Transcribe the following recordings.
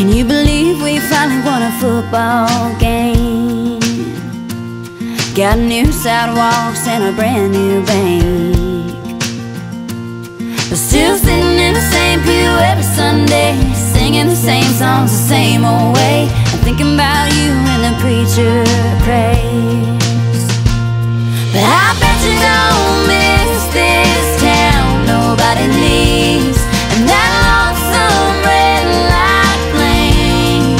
Can you believe we finally won a football game? Got new sidewalks and a brand new bank, but still sitting in the same pew every Sunday, singing the same songs the same old way. I'm thinking about you and the preacher prays. But I bet you don't miss this town nobody leaves, and that lonesome red light flame.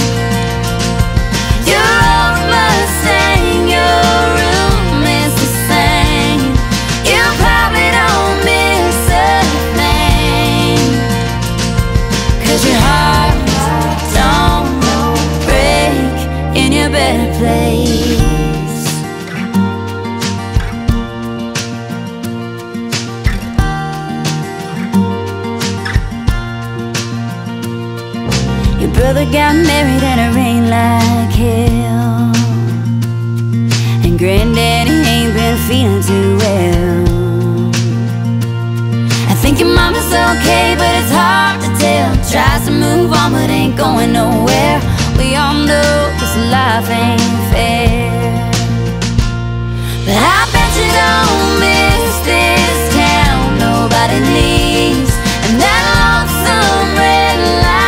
Your aroma sang, your room is the same. You probably don't miss a thing, 'cause your heart don't break in your better place. Brother got married and it rained like hell, and granddaddy ain't been feeling too well. I think your mama's okay, but it's hard to tell. Tries to move on but ain't going nowhere. We all know this life ain't fair, but I bet you don't miss this town nobody leaves, and that lonesome red light.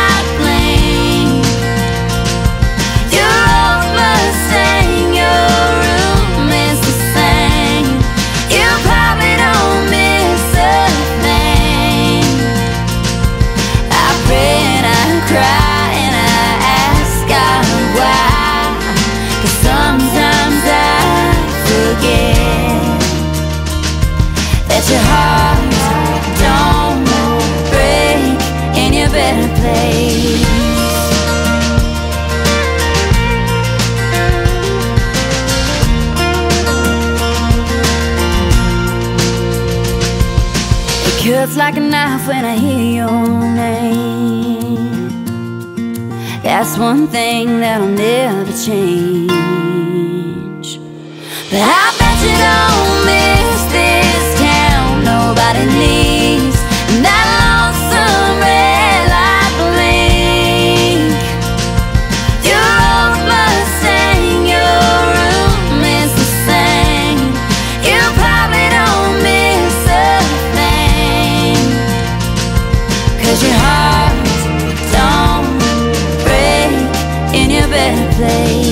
Your heart don't break in your better place. It cuts like a knife when I hear your name. That's one thing that'll never change. But I bet you don't miss this nobody leaves, and that lonesome red light blink. Your aroma sang, your room is the same. You probably don't miss a thing, 'cause your heart don't break in your better place.